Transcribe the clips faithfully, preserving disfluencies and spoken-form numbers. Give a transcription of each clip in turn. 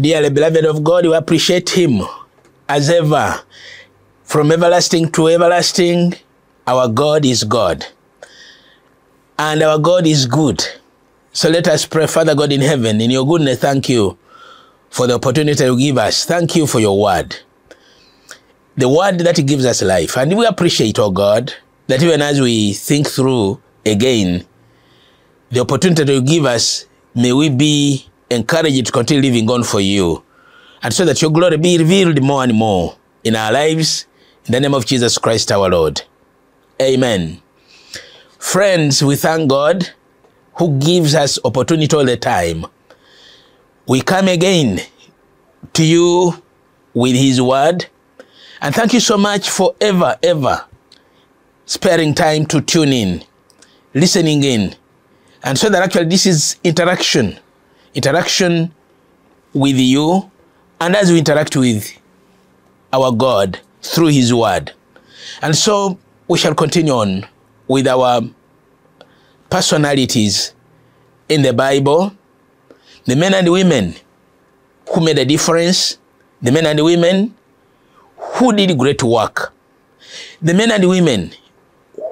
Dearly beloved of God, we appreciate him as ever. From everlasting to everlasting, our God is God. And our God is good. So let us pray. Father God in heaven, in your goodness, thank you for the opportunity you give us. Thank you for your word. The word that gives us life. And we appreciate, oh God, that even as we think through again, the opportunity that you give us, may we be encouraged to continue living on for you. And so that your glory be revealed more and more in our lives. In the name of Jesus Christ our Lord. Amen. Friends, we thank God who gives us opportunity all the time. We come again to you with his word. And thank you so much for ever, ever sparing time to tune in, listening in. And so that actually this is interaction, interaction with you, and as we interact with our God through his word. And so we shall continue on with our personalities in the Bible, the men and women who made a difference, the men and women who did great work, the men and women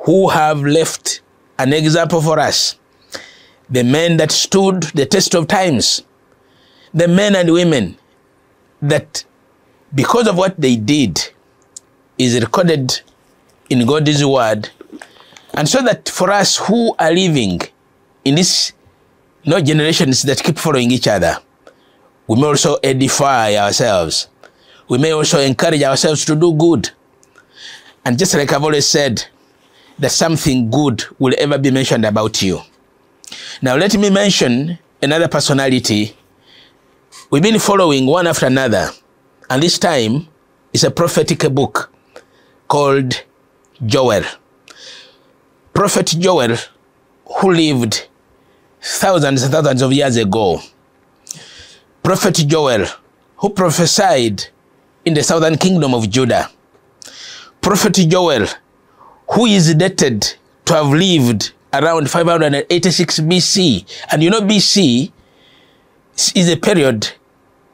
who have left an example for us, the men that stood the test of times, the men and women that because of what they did is recorded in God's word. And so that for us who are living in these you know, generations that keep following each other, we may also edify ourselves. We may also encourage ourselves to do good. And just like I've always said, that something good will ever be mentioned about you. Now let me mention another personality. We've been following one after another, and this time it's a prophetic book called Joel. Prophet Joel, who lived thousands and thousands of years ago. Prophet Joel, who prophesied in the southern kingdom of Judah. Prophet Joel, who is dated to have lived around five eighty-six B C. And you know, B C is a period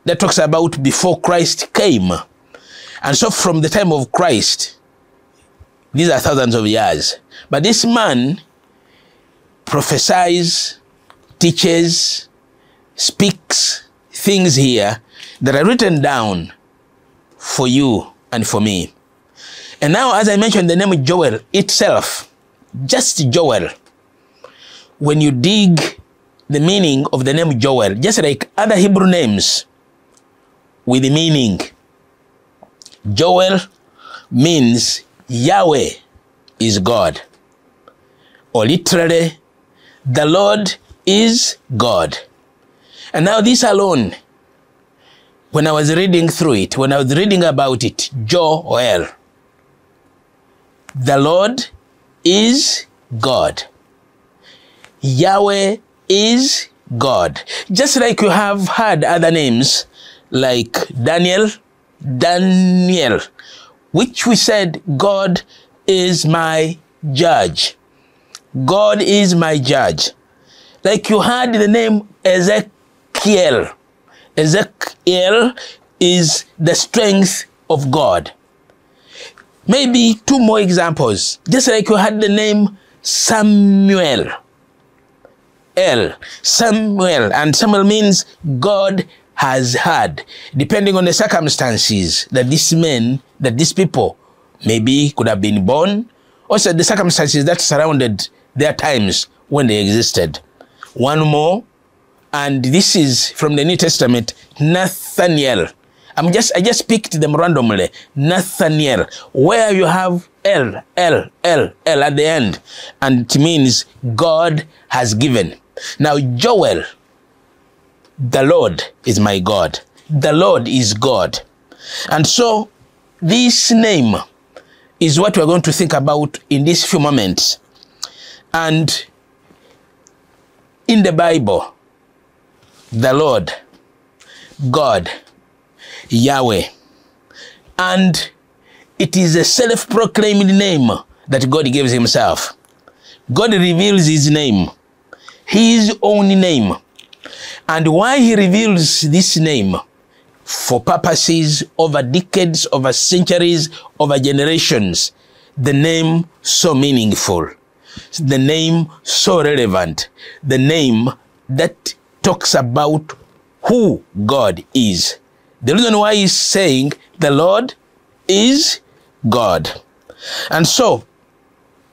that talks about before Christ came. And so from the time of Christ, these are thousands of years. But this man prophesies, teaches, speaks things here that are written down for you and for me. And now, as I mentioned, the name Joel itself, just Joel, when you dig the meaning of the name Joel, just like other Hebrew names with the meaning, Joel means Yahweh is God, or literally, the Lord is God. And now this alone, when I was reading through it, when I was reading about it, Joel, the Lord is God. Yahweh is God. Just like you have heard other names like Daniel, Daniel, which we said, God is my judge. God is my judge. Like you heard the name Ezekiel. Ezekiel is the strength of God. Maybe two more examples. Just like you heard the name Samuel. El, Samuel. And Samuel means God has heard, depending on the circumstances that these men, that these people maybe could have been born, also the circumstances that surrounded their times when they existed. One more, and this is from the New Testament, Nathaniel. I'm just, I just picked them randomly. Nathaniel, where you have El, El, El, El at the end, and it means God has given. Now, Joel, the Lord is my God. The Lord is God. And so this name is what we're going to think about in these few moments. And in the Bible, the Lord, God, Yahweh. And it is a self-proclaimed name that God gives himself. God reveals his name, his own name. And why he reveals this name for purposes over decades, over centuries, over generations. The name so meaningful, the name so relevant, the name that talks about who God is. The reason why he's saying the Lord is God. And so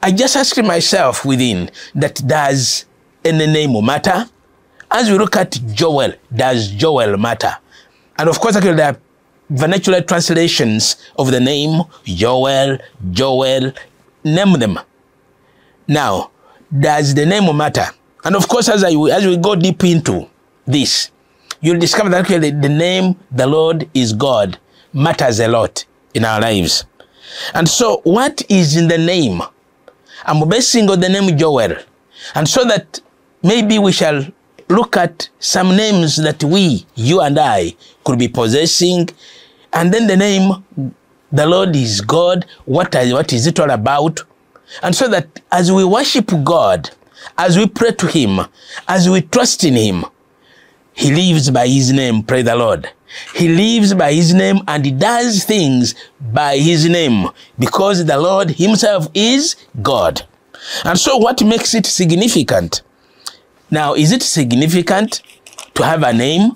I just asked myself within that, does any name matter? As we look at Joel, does Joel matter? And of course, actually, there are vernacular translations of the name Joel, Joel, name them. Now, does the name matter? And of course, as I as we go deep into this, you'll discover that actually the name the Lord is God matters a lot in our lives. And so, what is in the name? I'm basing on the name Joel, and so that maybe we shall look at some names that we, you and I, could be possessing. And then the name, the Lord is God, what, are, what is it all about? And so that as we worship God, as we pray to him, as we trust in him, he lives by his name, pray the Lord. He lives by his name and he does things by his name, because the Lord himself is God. And so what makes it significant? Now, is it significant to have a name?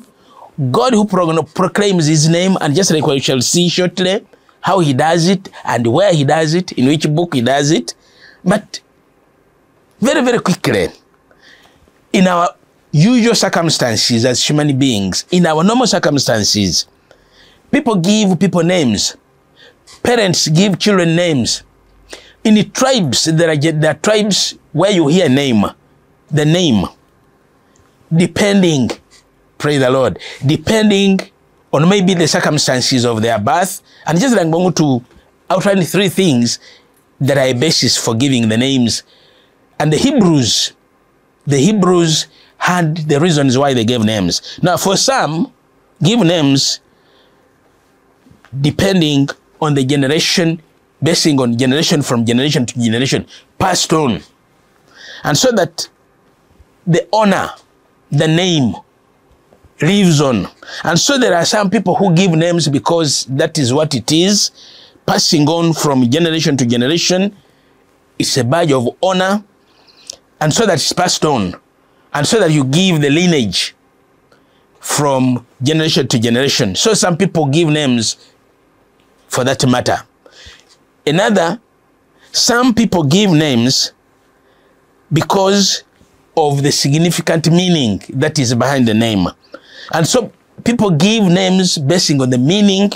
God who proclaims his name, and just like we shall see shortly, how he does it and where he does it, in which book he does it. But very, very quickly, in our usual circumstances as human beings, in our normal circumstances, people give people names. Parents give children names. In the tribes, there are, there are tribes where you hear name, the name. Depending, pray the Lord, depending on maybe the circumstances of their birth. And just like I'm going to outline three things that are a basis for giving the names. And the Hebrews, the Hebrews had the reasons why they gave names. Now, for some, give names depending on the generation, basing on generation from generation to generation, passed on. And so that the honor, the name, lives on. And so there are some people who give names because that is what it is, passing on from generation to generation. It's a badge of honor. And so that it's passed on. And so that you give the lineage from generation to generation. So some people give names for that matter. Another, some people give names because of the significant meaning that is behind the name. And so people give names basing on the meaning,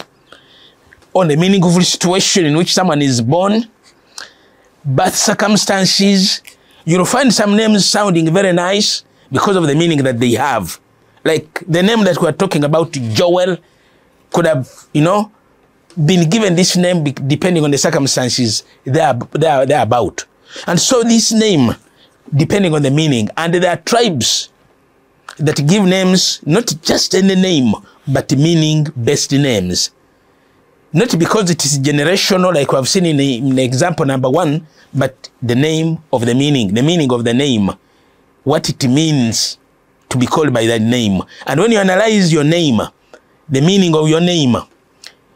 on the meaningful situation in which someone is born, birth circumstances. You'll find some names sounding very nice because of the meaning that they have. Like the name that we're talking about, Joel, could have, you know, been given this name depending on the circumstances they are, they are, they are about. And so this name, depending on the meaning. And there are tribes that give names, not just any name, but meaning-based names. Not because it is generational, like we have seen in, the, in example number one, but the name of the meaning, the meaning of the name, what it means to be called by that name. And when you analyze your name, the meaning of your name,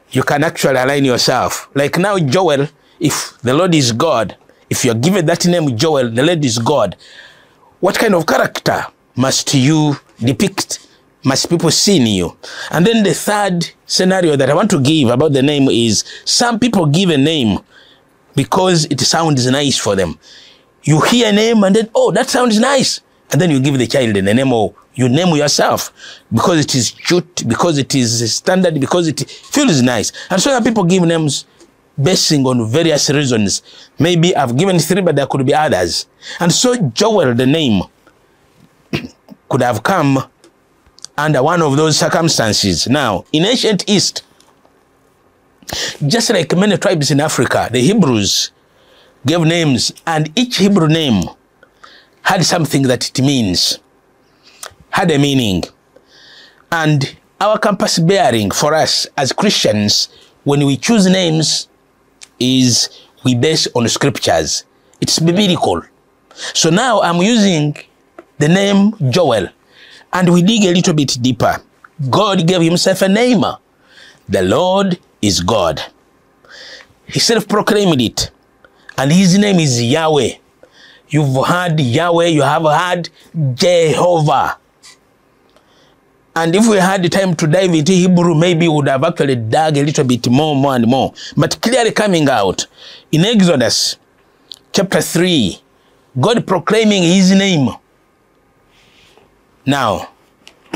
you can actually align yourself. Like now, Joel, if the Lord is God, if you are given that name, Joel, the Lord is God, what kind of character must you depict? Must people see in you? And then the third scenario that I want to give about the name is some people give a name because it sounds nice for them. You hear a name and then, oh, that sounds nice. And then you give the child a name, or you name yourself because it is cute, because it is standard, because it feels nice. And so people give names basing on various reasons. Maybe I've given three, but there could be others. And so Joel, the name, could have come under one of those circumstances. Now, in ancient East, just like many tribes in Africa, the Hebrews gave names, and each Hebrew name had something that it means, had a meaning. And our compass bearing for us as Christians, when we choose names, is we base on scriptures. It's biblical. So now I'm using the name Joel, and we dig a little bit deeper. God gave himself a name. The Lord is God. He self-proclaimed it. And his name is Yahweh. You've heard Yahweh, you have heard Jehovah. And if we had the time to dive into Hebrew, maybe we would have actually dug a little bit more, more and more. But clearly coming out, in Exodus chapter three, God proclaiming his name. Now,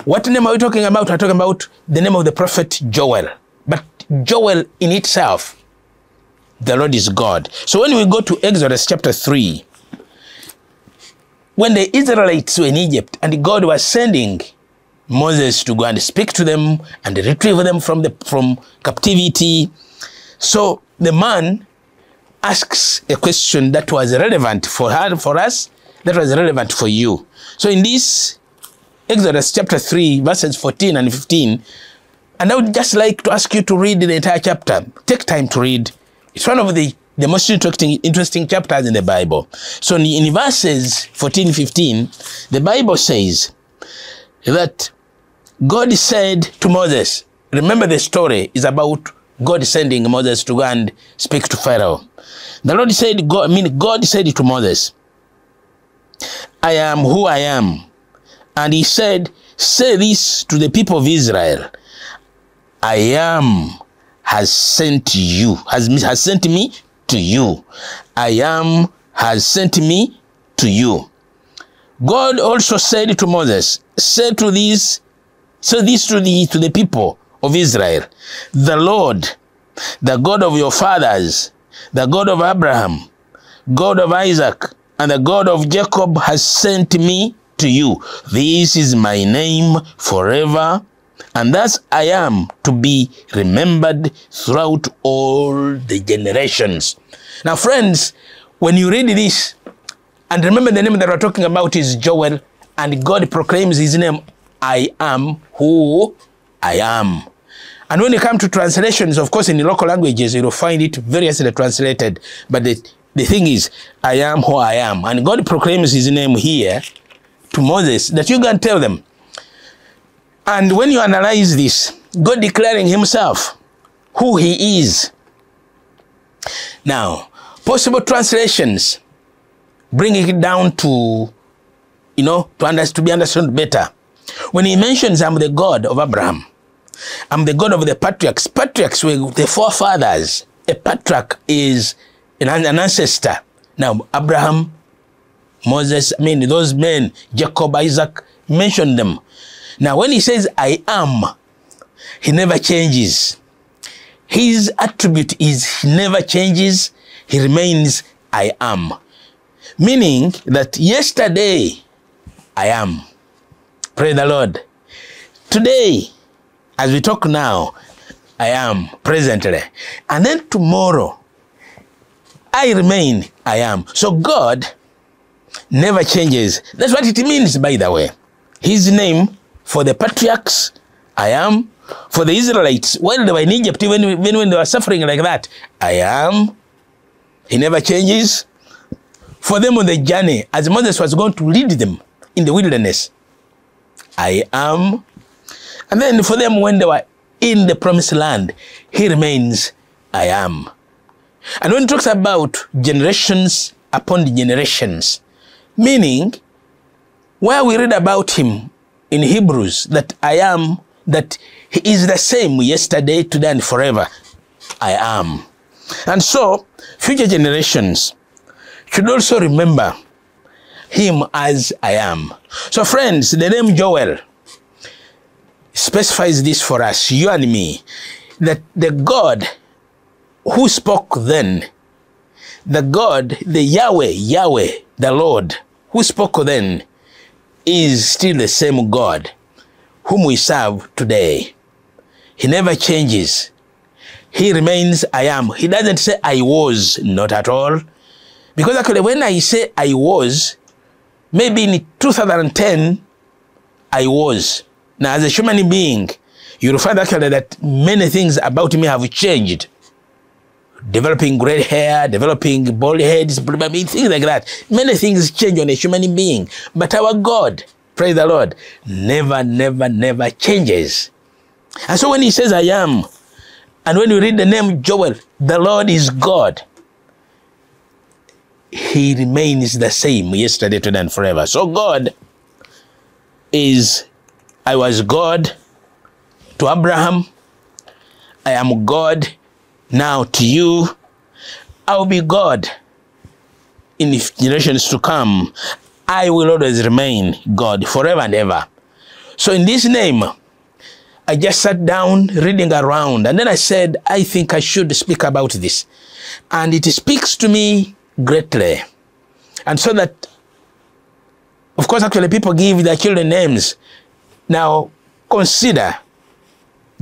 what name are we talking about? We're talking about the name of the prophet Joel. But Joel in itself, the Lord is God. So when we go to Exodus chapter three, when the Israelites were in Egypt and God was sending Moses to go and speak to them and retrieve them from the from captivity. So the man asks a question that was relevant for her, for us, that was relevant for you. So in this Exodus chapter three, verses fourteen and fifteen, and I would just like to ask you to read the entire chapter. Take time to read. It's one of the, the most interesting, interesting chapters in the Bible. So in, in verses fourteen, fifteen, the Bible says that God said to Moses, remember the story is about God sending Moses to go and speak to Pharaoh. The Lord said, God, I mean, God said to Moses, I am who I am. And he said, say this to the people of Israel. I am has sent you, has, has sent me to you. I am has sent me to you. God also said to Moses, say to these, say this to the, to the people of Israel, the Lord, the God of your fathers, the God of Abraham, God of Isaac, and the God of Jacob has sent me to you. This is my name forever, and thus I am to be remembered throughout all the generations. Now, friends, when you read this, and remember the name that we're talking about is Joel, and God proclaims his name, I am who I am. And when you come to translations, of course, in the local languages, you'll find it variously translated. But the, the thing is, I am who I am. And God proclaims his name here to Moses, that you can tell them. And when you analyze this, God declaring himself who he is. Now, possible translations, bringing it down to, you know, to, under, to be understood better. When he mentions, I'm the God of Abraham, I'm the God of the patriarchs. Patriarchs were the forefathers. A patriarch is an, an ancestor. Now, Abraham, Moses, I mean, those men, Jacob, Isaac, mentioned them. Now, when he says, I am, he never changes. His attribute is he never changes. He remains, I am. Meaning that yesterday, I am. Praise the Lord. Today, as we talk now, I am presently. And then tomorrow, I remain, I am. So God never changes. That's what it means, by the way. His name for the patriarchs, I am. For the Israelites, while they were in Egypt, even, even when they were suffering like that, I am. He never changes. For them on the journey, as Moses was going to lead them in the wilderness, I am. And then for them when they were in the promised land, he remains, I am. And when it talks about generations upon generations, meaning where we read about him in Hebrews, that I am, that he is the same yesterday, today, and forever, I am. And so future generations should also remember him as I am. So friends, the name Joel specifies this for us, you and me, that the God who spoke then, the God, the Yahweh, Yahweh, the Lord, who spoke then, is still the same God whom we serve today. He never changes. He remains I am. He doesn't say I was, not at all. Because actually, when I say I was, maybe in two thousand ten, I was. Now, as a human being, you'll find actually that many things about me have changed. Developing gray hair, developing bald heads, things like that. Many things change on a human being. But our God, praise the Lord, never, never, never changes. And so when he says I am, And when you read the name Joel, the Lord is God. He remains the same yesterday, today, and forever. So God is, I was God to Abraham. I am God now to you. I'll be God in the generations to come. I will always remain God forever and ever. So in this name, I just sat down reading around, and then I said, I think I should speak about this. And it speaks to me greatly. And so that, of course, actually people give their children names. Now, consider,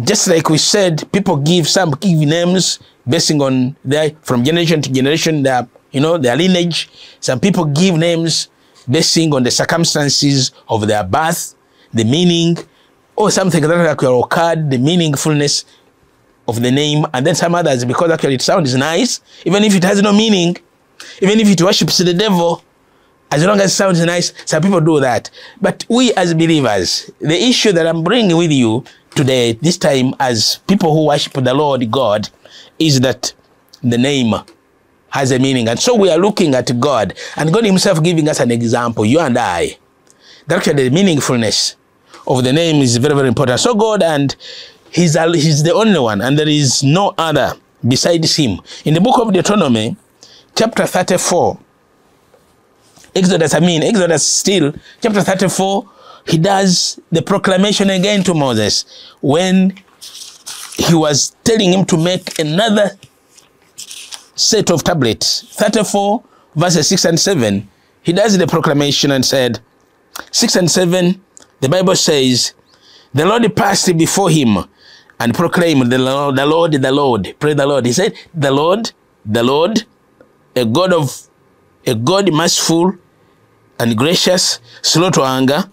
just like we said, people give some give names basing on their, from generation to generation, their, you know, their lineage. Some people give names basing on the circumstances of their birth, the meaning, or something that actually occurred, the meaningfulness of the name, and then some others, because actually it sounds nice, even if it has no meaning, even if it worships the devil, as long as it sounds nice, some people do that. But we as believers, the issue that I'm bringing with you today, this time, as people who worship the Lord God, is that the name has a meaning. And so we are looking at God, and God himself giving us an example, you and I, that actually the meaningfulness of the name is very, very important. So God, and he's, he's the only one, and there is no other besides him. In the book of Deuteronomy, chapter thirty-four, Exodus, I mean, Exodus still, chapter thirty-four, he does the proclamation again to Moses when he was telling him to make another set of tablets. thirty-four, verses six and seven, he does the proclamation and said, six and seven, the Bible says, the Lord passed before him and proclaimed, the Lord, the Lord, the Lord, pray the Lord. He said, the Lord, the Lord, a God of, a God merciful and gracious, slow to anger,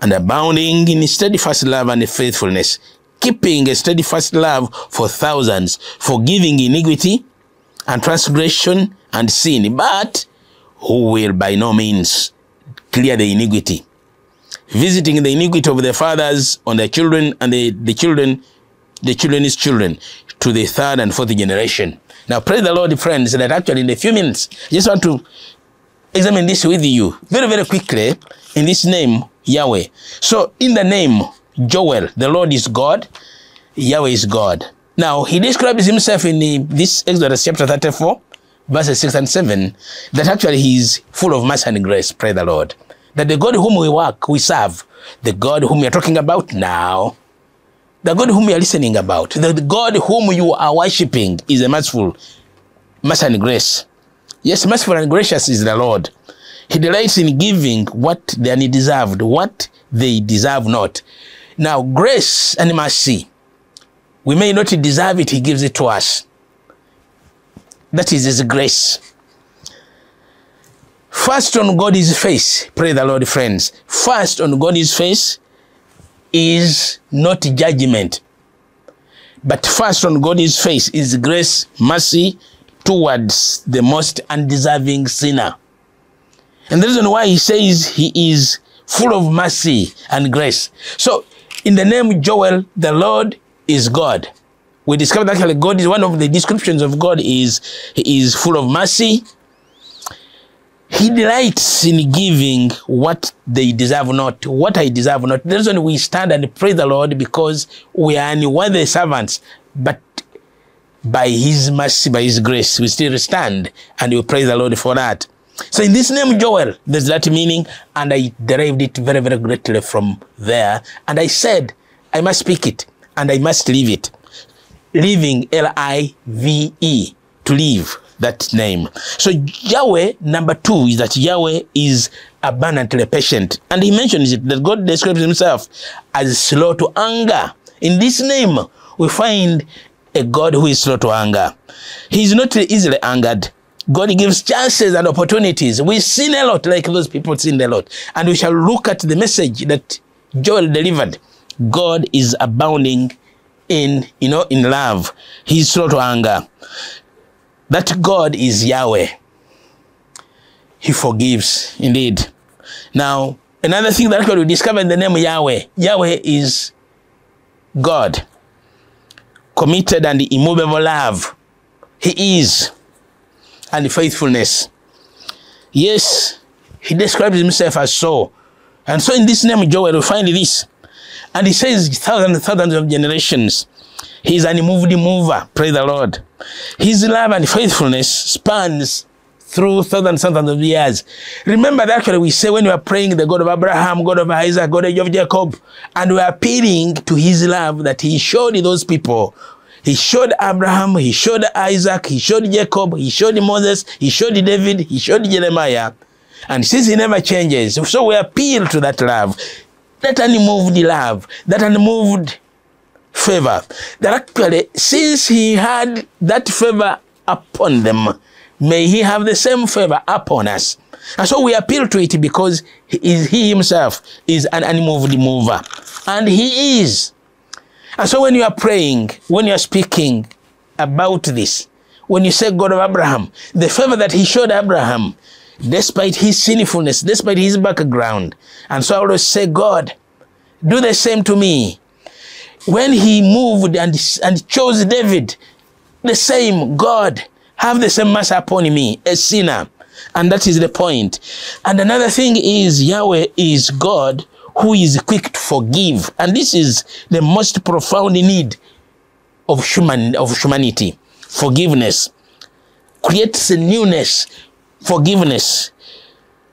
and abounding in steadfast love and faithfulness, keeping a steadfast love for thousands, forgiving iniquity and transgression and sin, but who will by no means clear the iniquity, visiting the iniquity of the fathers on their children and the, the children, the children's children, to the third and fourth generation. Now, praise the Lord, friends, that actually in a few minutes, I just want to examine this with you very, very quickly in this name, Yahweh. So in the name, Joel, the Lord is God, Yahweh is God. Now, he describes himself in the, this Exodus chapter thirty-four, verses six and seven, that actually he is full of mercy and grace, praise the Lord. That the God whom we work, we serve, the God whom we are talking about now, the God whom we are listening about, the God whom you are worshiping is a merciful, mercy and grace. Yes, merciful and gracious is the Lord. He delights in giving what they undeserved, what they deserve not. Now, grace and mercy, we may not deserve it, he gives it to us. That is his grace. First on God's face, pray the Lord, friends. First on God's face is not judgment, but first on God's face is grace, mercy towards the most undeserving sinner. And the reason why he says he is full of mercy and grace. So in the name Joel, the Lord is God. We discovered that God is, one of the descriptions of God is he is full of mercy. He delights in giving what they deserve not, what I deserve not. The reason we stand and praise the Lord, because we are unworthy servants, but by his mercy, by his grace, we still stand and we praise the Lord for that. So in this name, Joel, there's that meaning, and I derived it very, very greatly from there. And I said, I must speak it and I must live it. Living, L I V E, to live. That name. So Yahweh, number two, is that Yahweh is abundantly patient. And he mentions it, that God describes himself as slow to anger. In this name, we find a God who is slow to anger. He is not easily angered. God gives chances and opportunities. We sin a lot, like those people sin a lot. And we shall look at the message that Joel delivered. God is abounding in, you know, in love. He is slow to anger. That God is Yahweh. He forgives, indeed. Now, another thing that we discovered in the name of Yahweh, Yahweh is God. committed and immovable love. He is, and faithfulness. Yes, he describes himself as so. And so in this name, Joel, we find this. And he says thousands and thousands of generations. He is an immovable mover, praise the Lord. His love and faithfulness spans through thousands and thousands of years. Remember that actually we say when we are praying the God of Abraham, God of Isaac, God of Jacob, and we are appealing to his love that he showed those people. He showed Abraham, he showed Isaac, he showed Jacob, he showed Moses, he showed David, he showed Jeremiah. And since he never changes, so we appeal to that love. That unmoved love, that unmoved favor. That actually, since he had that favor upon them, may he have the same favor upon us. And so we appeal to it because he, is, he himself is an unmoved mover. And he is. And so when you are praying, when you are speaking about this, when you say God of Abraham, the favor that he showed Abraham, despite his sinfulness, despite his background. And so I always say, God, do the same to me. When he moved and, and chose David, the same, God, have the same mercy upon me, a sinner. And that is the point. And another thing is, Yahweh is God who is quick to forgive. And this is the most profound need of human of humanity. Forgiveness creates a newness. Forgiveness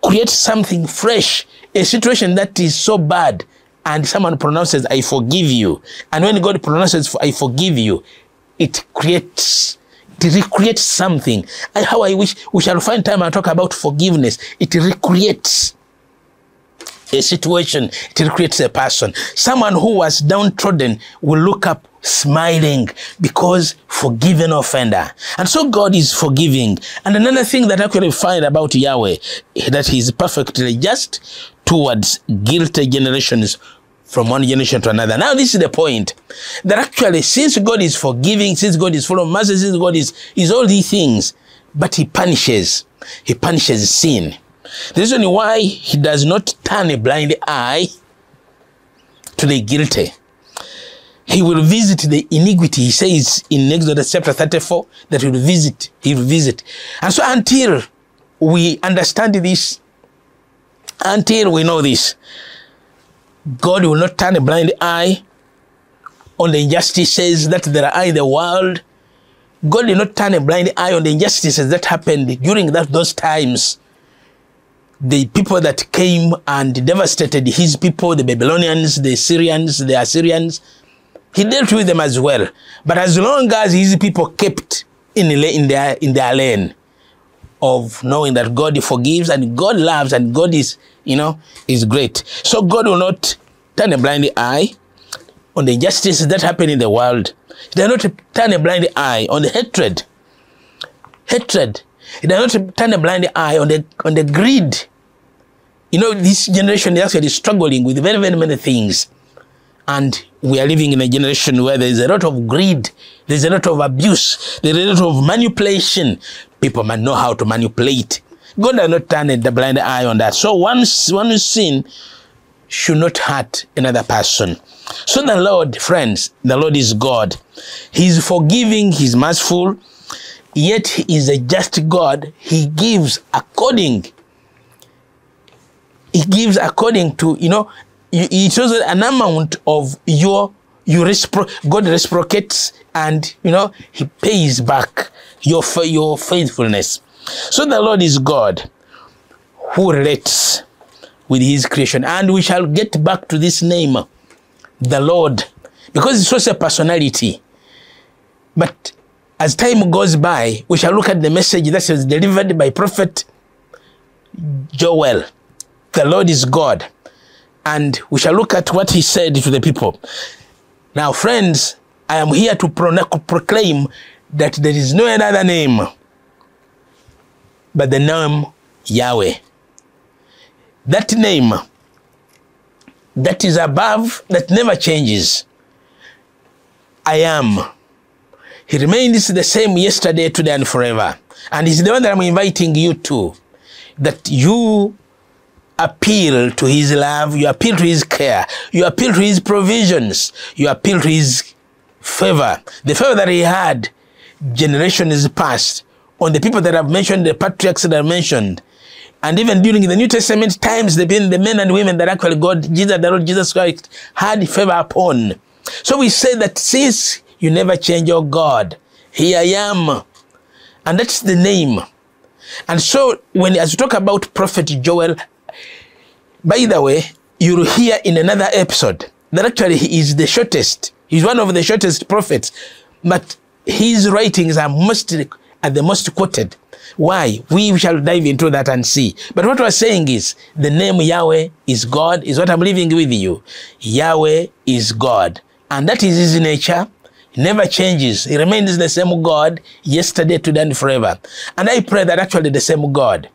creates something fresh, a situation that is so bad, and someone pronounces, I forgive you. And when God pronounces, I forgive you, it creates, it recreates something. And how I wish we shall find time and talk about forgiveness. It recreates a situation, it recreates a person. Someone who was downtrodden will look up smiling because forgiven offender. And so God is forgiving. And another thing that I could find about Yahweh is that he is perfectly just towards guilty generations from one generation to another. Now this is the point that actually since God is forgiving, since God is full of mercy, since God is, is all these things, but he punishes, he punishes sin. The reason why he does not turn a blind eye to the guilty. He will visit the iniquity. He says in Exodus chapter thirty-four that he will visit, he will visit. And so until we understand this, until we know this, God will not turn a blind eye on the injustices that there are in the world. God will not turn a blind eye on the injustices that happened during that, those times. The people that came and devastated his people, the Babylonians, the Syrians, the Assyrians, he dealt with them as well. But as long as his people kept in, in, their, in their lane of knowing that God forgives and God loves and God is, you know, is great. So God will not turn a blind eye on the injustices that happen in the world. He does not turn a blind eye on the hatred. Hatred. He does not turn a blind eye on the, on the greed. You know, this generation is actually struggling with very, very many things. And we are living in a generation where there is a lot of greed. There is a lot of abuse. There is a lot of manipulation. People must know how to manipulate. God does not turn a blind eye on that. So one, one sin should not hurt another person. So the Lord, friends, the Lord is God. He is forgiving. He is merciful. Yet he is a just God. He gives according. He gives according to, you know, it shows an amount of your, you respro God reciprocates and, you know, he pays back your, your faithfulness. So the Lord is God who relates with his creation. And we shall get back to this name, the Lord, because it's also a personality. But as time goes by, we shall look at the message that was delivered by Prophet Joel. The Lord is God. And we shall look at what he said to the people. Now, friends, I am here to proclaim that there is no other name but the name Yahweh. That name that is above, that never changes. I am. He remains the same yesterday, today, and forever. And he's the one that I'm inviting you to, that you appeal to his love, you appeal to his care, you appeal to his provisions, you appeal to his favor, the favor that he had generations past on the people that I've mentioned, the patriarchs that I mentioned. And even during the New Testament times, they've been the men and women that actually God, Jesus, the Lord Jesus Christ, had favor upon. So we say that since you never change your God, here I am. And that's the name. And so when, as we talk about Prophet Joel, by the way, you'll hear in another episode that actually he is the shortest. He's one of the shortest prophets, but his writings are mostly are the most quoted. Why? We shall dive into that and see. But what we're saying is, the name Yahweh is God, is what I'm leaving with you. Yahweh is God. And that is his nature. He never changes. He remains the same God, yesterday, today, and forever. And I pray that actually the same God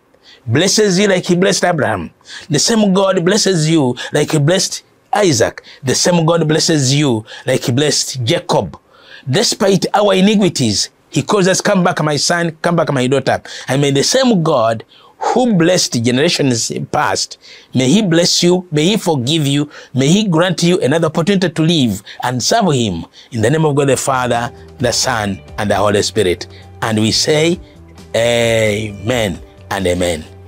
blesses you like he blessed Abraham. The same God blesses you like he blessed Isaac. The same God blesses you like he blessed Jacob. Despite our iniquities, he calls us, come back, my son, come back, my daughter. And may the same God who blessed generations past, may he bless you, may he forgive you, may he grant you another opportunity to live and serve him. In the name of God the Father, the Son, and the Holy Spirit. And we say, Amen and Amen.